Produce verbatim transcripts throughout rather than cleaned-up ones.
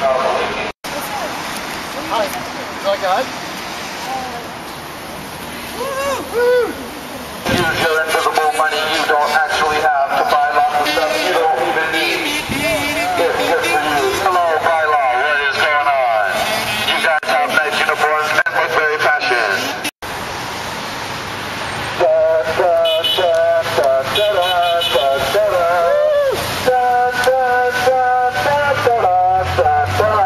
Hi. Is that good? Woo-hoo! Use your invisible money you don't actually have to buy lots of stuff you don't even need. It's just for you. Hello, Bylaw. What is going on? You guys have nice uniforms and look very fashion. Da da da da da da da da da da da da da da da.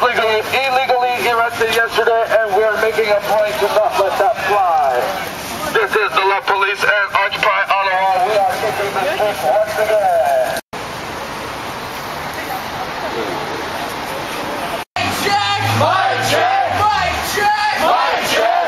Legally, illegally arrested yesterday, and we are making a point to not let that fly. This is the La Police and Occupy Ottawa. We are kicking the kick once again. Check! My check! My check! My check!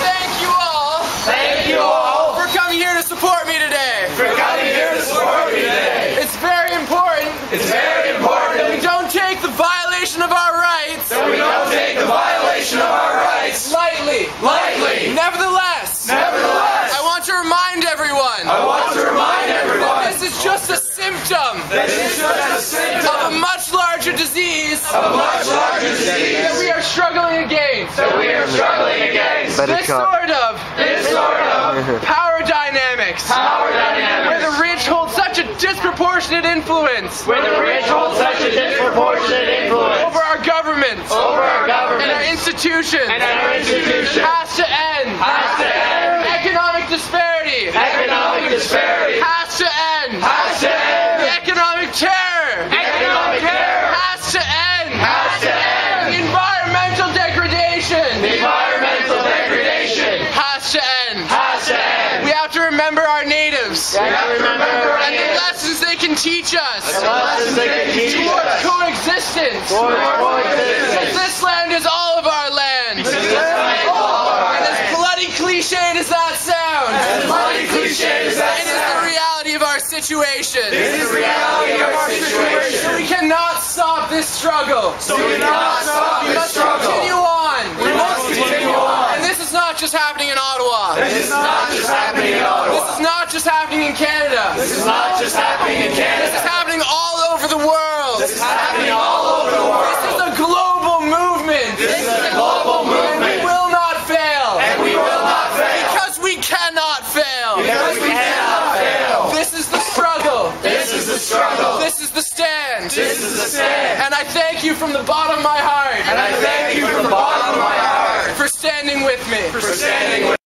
Thank you all. Thank you all for coming here to support me today. For coming here to support me today. It's very important. It's very important. We don't take the violence of our rights, that we don't take the violation of our rights lightly, lightly. Nevertheless, nevertheless, I want to remind everyone, I want to remind everyone, that this is just a symptom, that this is just a symptom of a much larger disease, of a much larger disease that we are struggling against, that we are struggling against. This sort of, this sort of power dynamics, power dynamics, where the rich hold such a disproportionate influence, where the rich hold such a disproportionate influence. Over our government and our institutions, and our institutions has to end. Has to end. Economic disparity. Economic disparity has to end. Has to end. Economic terror. Economic terror has to end. Has to end. Environmental degradation. Environmental degradation has to end. Has to end. We have to remember our natives. We have to remember our natives. And the lessons they can teach us. The lessons they can teach us. Coexistence. Because this land is all of our land. This land is all of our land. And as bloody cliche does that sound, as bloody cliche does that sound, it is the reality of our situation. It is the reality of our situation. So we cannot stop this struggle. So we cannot stop this struggle. We must continue on. We must continue on. And this is not just happening in Ottawa. This is not just happening in Ottawa. This is not just happening in Canada. This is not just happening in Canada. This is happening all over the world. This is happening all over the world. This is a global movement. And we will not fail. And we will not fail. Because we cannot fail. Because we cannot fail. This is the struggle. This is the struggle. This is the stand. This is the stand. And I thank you from the bottom of my heart. And I thank you from the bottom of my heart. For standing with me. For standing with me.